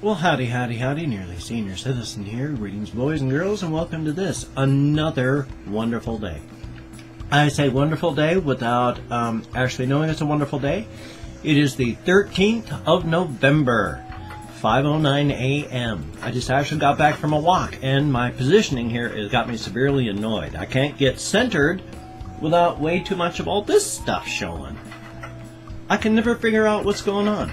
Well, howdy, howdy, howdy, nearly senior citizen here. Greetings, boys and girls, and welcome to this, another wonderful day. I say wonderful day without actually knowing it's a wonderful day. It is the 13th of November, 5:09 a.m. I just actually got back from a walk, and my positioning here has got me severely annoyed. I can't get centered without way too much of all this stuff showing. I can never figure out what's going on.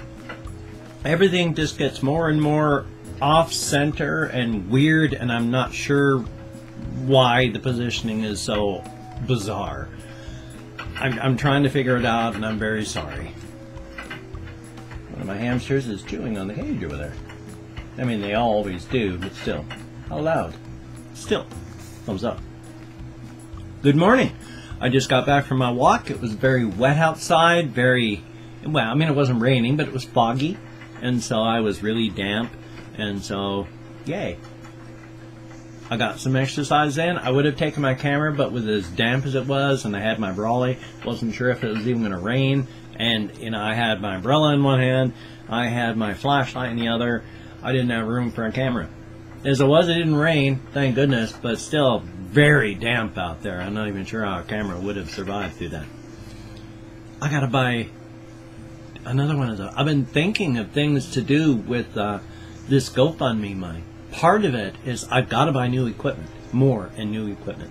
Everything just gets more and more off-center and weird, and I'm not sure why the positioning is so bizarre. I'm trying to figure it out, and I'm very sorry. One of my hamsters is chewing on the cage over there. I mean, they always do, but still. How loud? Still. Thumbs up. Good morning. I just got back from my walk. It was very wet outside, very... Well, I mean, it wasn't raining, but it was foggy. And so I was really damp, and so, yay. I got some exercise in. I would have taken my camera, but with as damp as it was, and I had my brolly, wasn't sure if it was even going to rain, and, you know, I had my umbrella in one hand, I had my flashlight in the other, I didn't have room for a camera. As it was, it didn't rain, thank goodness, but still very damp out there. I'm not even sure how a camera would have survived through that. I gotta buy... Another one of those. I've been thinking of things to do with this GoFundMe money. Part of it is I've got to buy new equipment, more new equipment.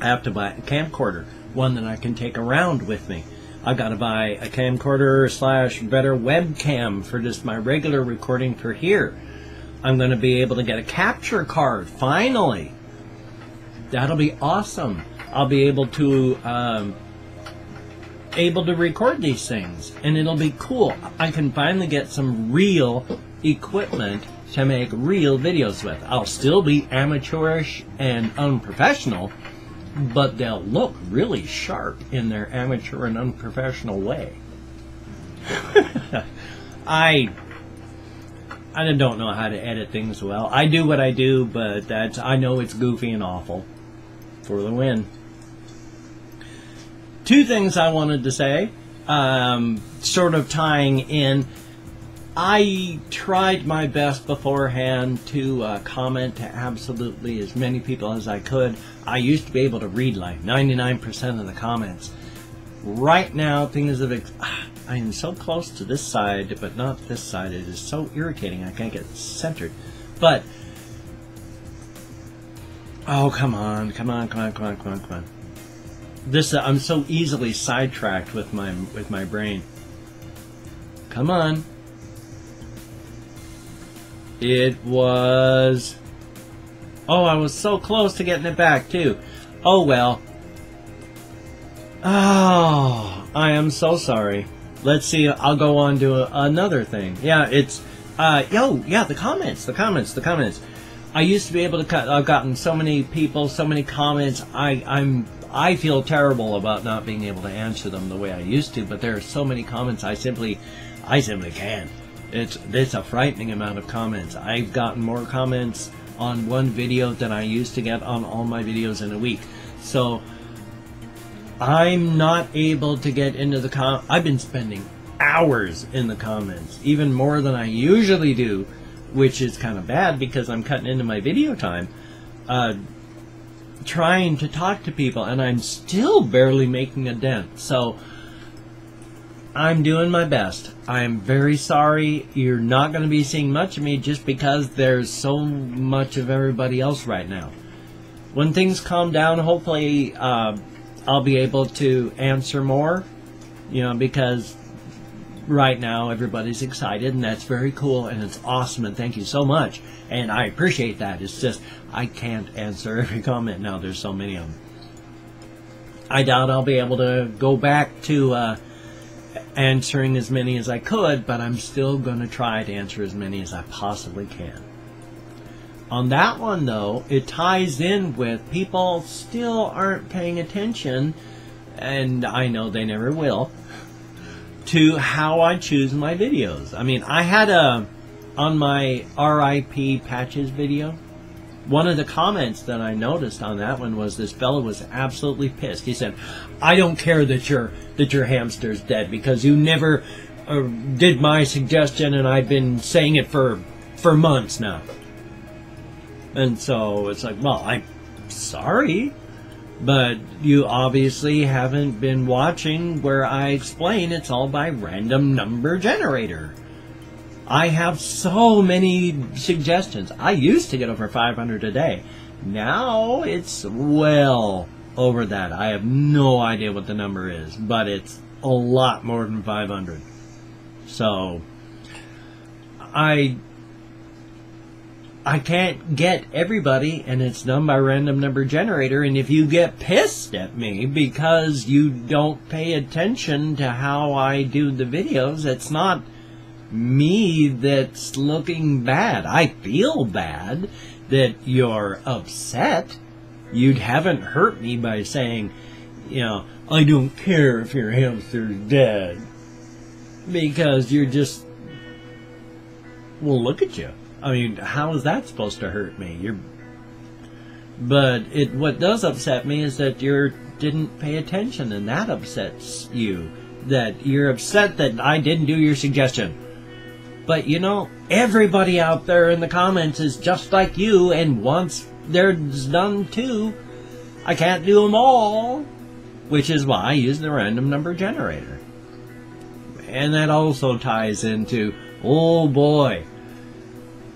I have to buy a camcorder, one that I can take around with me. I've got to buy a camcorder slash better webcam for just my regular recording for here. I'm going to be able to get a capture card, finally. That'll be awesome. I'll be able to record these things, and it'll be cool. I can finally get some real equipment to make real videos with. I'll still be amateurish and unprofessional, but they'll look really sharp in their amateur and unprofessional way. I don't know how to edit things well. I do what I do, but that's, I know it's goofy and awful. For the win. Two things I wanted to say, sort of tying in. I tried my best beforehand to comment to absolutely as many people as I could. I used to be able to read like 99% of the comments. Right now, things have... I am so close to this side, but not this side. It is so irritating. I can't get centered. But... Oh, come on. Come on, come on, come on, come on, come on. This I'm so easily sidetracked with my brain. Come on. It was... Oh, I was so close to getting it back too. Oh well. Oh, I am so sorry. Let's see. I'll go on to another thing. Yeah, it's the comments, the comments, the comments. I used to be able to cut. I've gotten so many people, so many comments. I feel terrible about not being able to answer them the way I used to, but there are so many comments I simply can't. It's a frightening amount of comments. I've gotten more comments on one video than I used to get on all my videos in a week. So I'm not able to get into the I've been spending hours in the comments, even more than I usually do, which is kind of bad because I'm cutting into my video time. Trying to talk to people, and I'm still barely making a dent. So I'm doing my best. I'm very sorry. You're not going to be seeing much of me just because there's so much of everybody else right now. When things calm down, hopefully I'll be able to answer more, you know, because right now everybody's excited, and that's very cool, and it's awesome, and thank you so much, and I appreciate that. It's just I can't answer every comment now. There's so many of them. I doubt I'll be able to go back to answering as many as I could, but I'm still going to try to answer as many as I possibly can. On that one, though, it ties in with people still aren't paying attention, and I know they never will, to how I choose my videos. I mean, I had on my RIP Patches video, one of the comments that I noticed on that one was this fellow was absolutely pissed. He said, I don't care that your hamster's dead because you never did my suggestion, and I've been saying it for months now. And so it's like, well, I'm sorry, but you obviously haven't been watching where I explain it's all by random number generator. I have so many suggestions. I used to get over 500 a day. Now it's well over that. I have no idea what the number is, but it's a lot more than 500. So I can't get everybody, and it's done by random number generator. And if you get pissed at me because you don't pay attention to how I do the videos, it's not me that's looking bad. I feel bad that you're upset. You haven't hurt me by saying, you know, I don't care if your hamster's dead, because you're just, well, look at you. I mean, how is that supposed to hurt me? You're, but it, what does upset me is that you didn't pay attention, and that upsets you. That you're upset that I didn't do your suggestion. But, you know, everybody out there in the comments is just like you, and once they're done too, I can't do them all. Which is why I use the random number generator. And that also ties into, oh boy,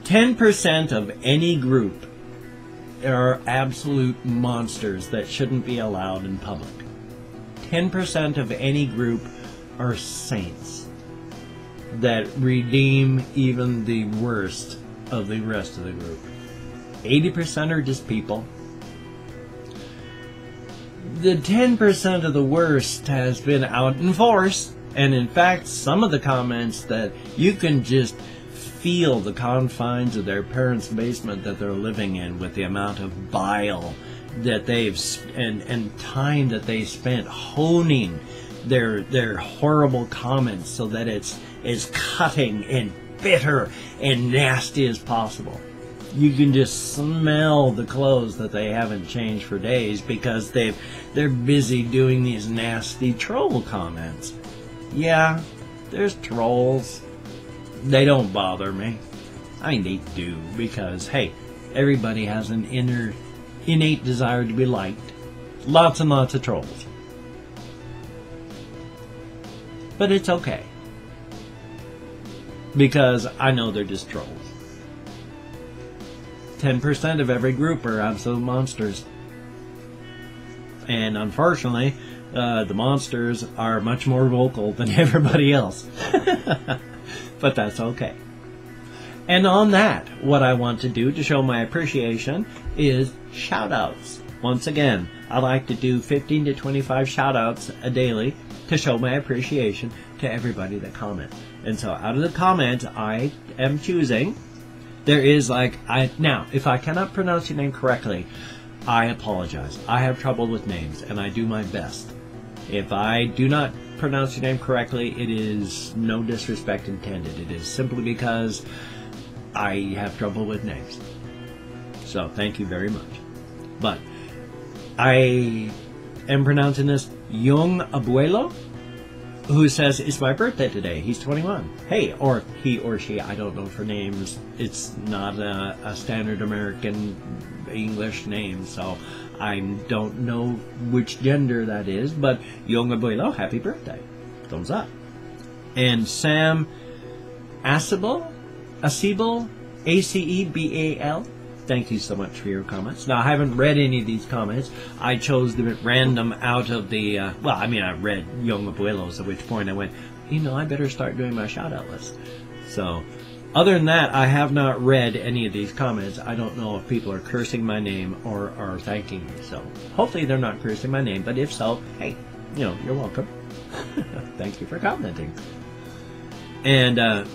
10% of any group are absolute monsters that shouldn't be allowed in public. 10% of any group are saints that redeem even the worst of the rest of the group. 80% are just people. The 10% of the worst has been out in force, and in fact, some of the comments that you can just feel the confines of their parents' basement that they're living in with the amount of bile that they've and time that they spent honing their horrible comments so that it's as cutting and bitter and nasty as possible. You can just smell the clothes that they haven't changed for days because they're busy doing these nasty troll comments. Yeah, there's trolls. They don't bother me. I mean, they do, because hey, everybody has an innate desire to be liked. Lots and lots of trolls. But it's okay, because I know they're just trolls. 10% of every group are absolute monsters. And unfortunately, the monsters are much more vocal than everybody else. But that's okay. And on that, what I want to do to show my appreciation is shout-outs. Once again, I like to do 15 to 25 shout-outs daily to show my appreciation to everybody that comments. And so out of the comments, I am choosing. There is like, now, if I cannot pronounce your name correctly, I apologize. I have trouble with names, and I do my best. If I do not pronounce your name correctly, it is no disrespect intended. It is simply because I have trouble with names. So thank you very much. But I am pronouncing this Young Abuelo, who says, it's my birthday today. He's 21. Hey, or he or she, I don't know for names. It's not a standard American English name, so I don't know which gender that is, but Young Abuelo, happy birthday. Thumbs up. And Sam Asebal, A-C-E-B-A-L, thank you so much for your comments. Now, I haven't read any of these comments. I chose them at random out of the, well, I mean, I read Young Abuelos, at which point I went, you know, I better start doing my shout-out list. So, other than that, I have not read any of these comments. I don't know if people are cursing my name or are thanking me. So hopefully they're not cursing my name, but if so, hey, you know, you're welcome. Thank you for commenting. And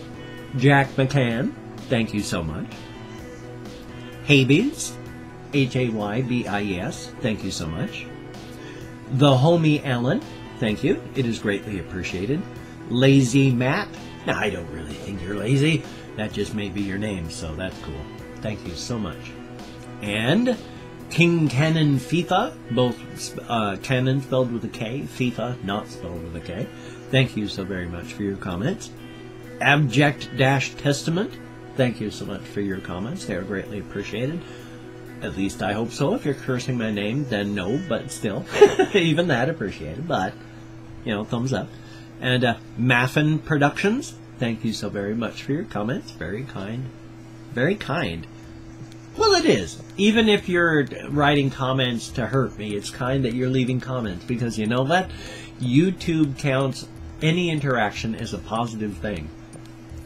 Jack McCann, thank you so much. Habees, H-A-Y-B-I-E-S, thank you so much. The Homie Allen, thank you. It is greatly appreciated. Lazy Matt, now, I don't really think you're lazy. That just may be your name, so that's cool. Thank you so much. And King Canon FIFA, both Canon spelled with a K, FIFA not spelled with a K. Thank you so very much for your comments. Abject Dash Testament, thank you so much for your comments. They are greatly appreciated. At least I hope so. If you're cursing my name, then no, but still, even that appreciated. But, you know, thumbs up. And Maffin Productions, thank you so very much for your comments. Very kind. Very kind. Well, it is. Even if you're writing comments to hurt me, it's kind that you're leaving comments, because you know what? YouTube counts any interaction as a positive thing.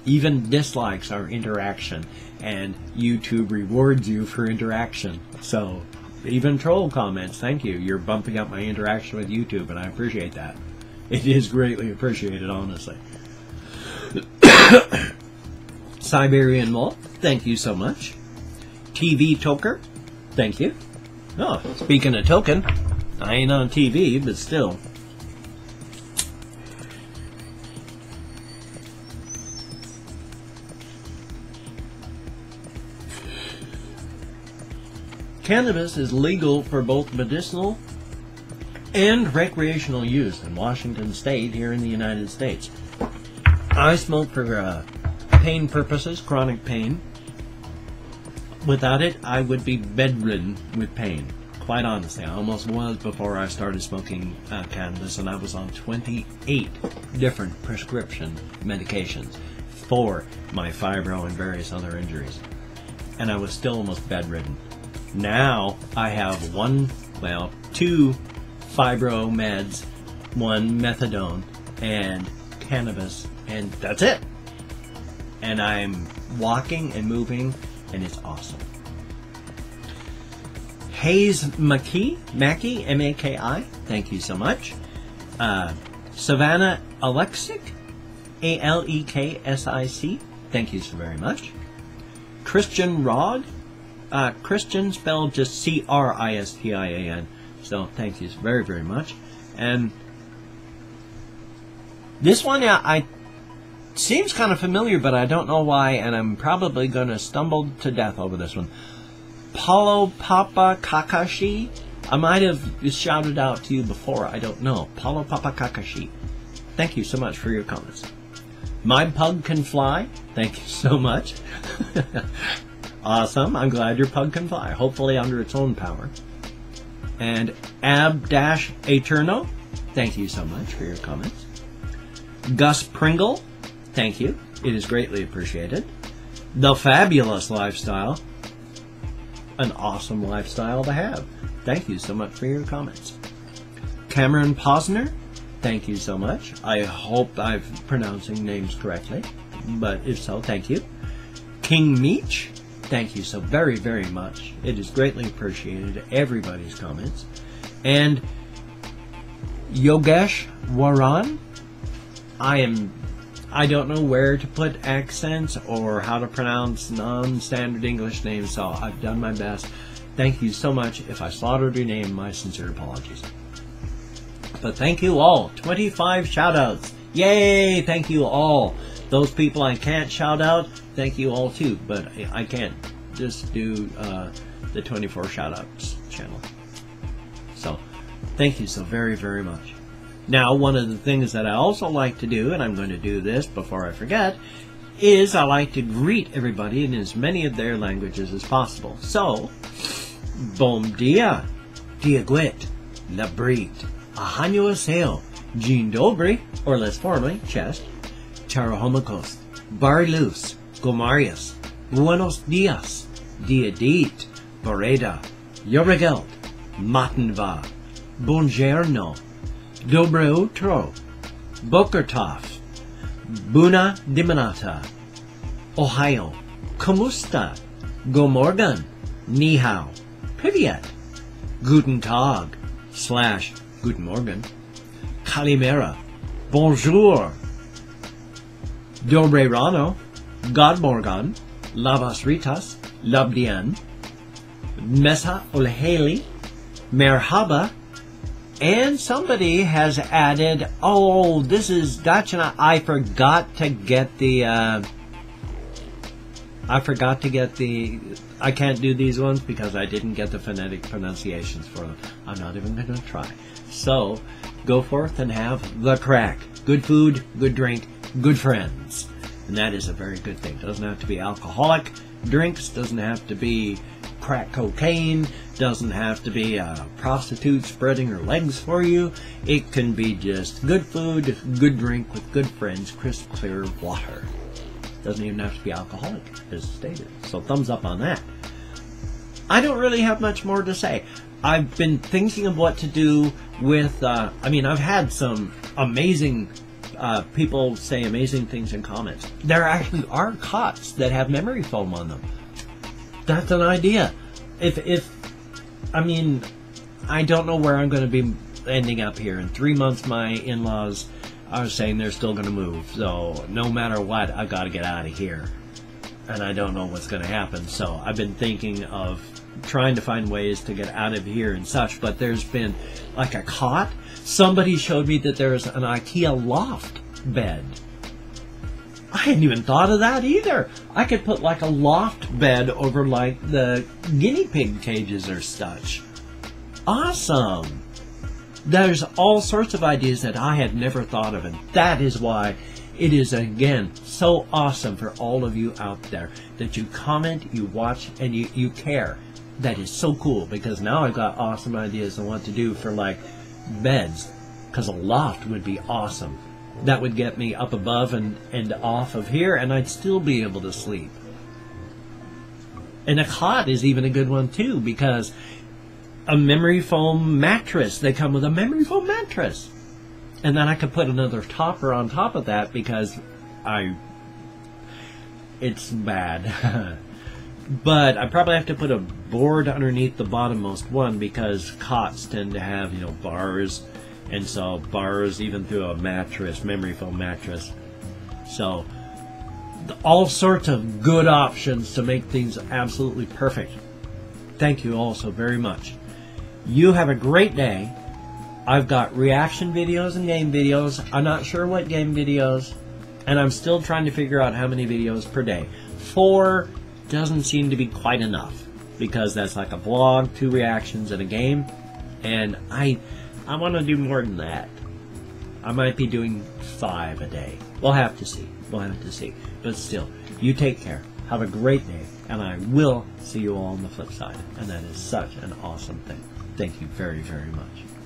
Even dislikes are interaction, and YouTube rewards you for interaction. So, even troll comments, thank you. You're bumping up my interaction with YouTube, and I appreciate that. It is greatly appreciated, honestly. Siberian Wolf, thank you so much. TV Toker, thank you. Oh, speaking of token, I ain't on TV, but still. Cannabis is legal for both medicinal and recreational use in Washington State here in the United States. I smoke for pain purposes, chronic pain. Without it, I would be bedridden with pain. Quite honestly, I almost was before I started smoking cannabis, and I was on 28 different prescription medications for my fibro and various other injuries. And I was still almost bedridden. Now I have two fibro meds, one methadone, and cannabis, and that's it. And I'm walking and moving, and it's awesome. Hayes McKee, M-A-K-I, thank you so much. Savannah Alexic, A-L-E-K-S-I-C, thank you so very much. Christian Rod, Christian spelled just C-R-I-S-T-I-A-N, so thank you very, very much. And this one, I seems kind of familiar, but I don't know why, and I'm probably going to stumble to death over this one. Paulo Papa Kakashi. I might have shouted out to you before, I don't know. Paulo Papa Kakashi, thank you so much for your comments. My Pug Can Fly, thank you so much. Awesome, I'm glad your pug can fly, hopefully under its own power. And Ab-Eterno, thank you so much for your comments. Gus Pringle, thank you. It is greatly appreciated. The Fabulous Lifestyle. An awesome lifestyle to have. Thank you so much for your comments. Cameron Posner. Thank you so much. I hope I'm pronouncing names correctly. But if so, thank you. King Meech. Thank you so very, very much. It is greatly appreciated, everybody's comments. And Yogesh Waran. I don't know where to put accents or how to pronounce non-standard English names, so I've done my best. Thank you so much. If I slaughtered your name, my sincere apologies. But thank you all. 25 shout-outs. Yay! Thank you all. Those people I can't shout out, thank you all too, but I can't just do the 24 shout-outs channel. So, thank you so very, very much. Now, one of the things that I also like to do, and I'm going to do this before I forget, is I like to greet everybody in as many of their languages as possible. So, bom dia, diaguet, labrit, ahanyo aseo, jean dobri, or less formally, chest, charahomikos, barilus, gomarius, buenos dias, diadit, bareda, yorigelt, matinva, bonjerno, Dobre utro, Bokertov, Buna Dimanata, Ohio, Komusta, Gomorgan, Nihao, Privyet, Guten Tag, / Guten Morgen, Kalimera, Bonjour, Dobre Rano, God Morgan, Labas Ritas, Labdian, Mesa Olheli, Merhaba. And somebody has added, oh, this is Dachshund. I can't do these ones because I didn't get the phonetic pronunciations for them. I'm not even going to try. So, go forth and have the crack. Good food, good drink, good friends. And that is a very good thing. Doesn't have to be alcoholic drinks, doesn't have to be crack cocaine, doesn't have to be a prostitute spreading her legs for you. It can be just good food, good drink with good friends, crisp, clear water. Doesn't even have to be alcoholic, as stated. So thumbs up on that. I don't really have much more to say. I've been thinking of what to do with, I mean, I've had some amazing people say amazing things in comments. There actually are cots that have memory foam on them. That's an idea. If I mean, I don't know where I'm going to be ending up here. In 3 months, my in-laws are saying they're still going to move. So no matter what, I've got to get out of here. And I don't know what's going to happen. So I've been thinking of trying to find ways to get out of here and such. But there's been like a cot. Somebody showed me that there's an IKEA loft bed. I hadn't even thought of that either. I could put like a loft bed over like the guinea pig cages or such. Awesome. There's all sorts of ideas that I had never thought of, and that is why it is, again, so awesome for all of you out there that you comment, you watch, and you care. That is so cool, because now I've got awesome ideas on what to do for like beds, because a loft would be awesome. That would get me up above and off of here, and I'd still be able to sleep. And a cot is even a good one too, because a memory foam mattress, they come with a memory foam mattress. And then I could put another topper on top of that, because it's bad. But I probably have to put a board underneath the bottommost one, because cots tend to have, you know, bars. And so bars even through a mattress, memory foam mattress. So all sorts of good options to make things absolutely perfect. Thank you all so very much. You have a great day. I've got reaction videos and game videos. I'm not sure what game videos. And I'm still trying to figure out how many videos per day. 4 doesn't seem to be quite enough, because that's like a vlog, 2 reactions, and a game. And I want to do more than that. I might be doing 5 a day. We'll have to see. We'll have to see. But still, you take care. Have a great day. And I will see you all on the flip side. And that is such an awesome thing. Thank you very, very much.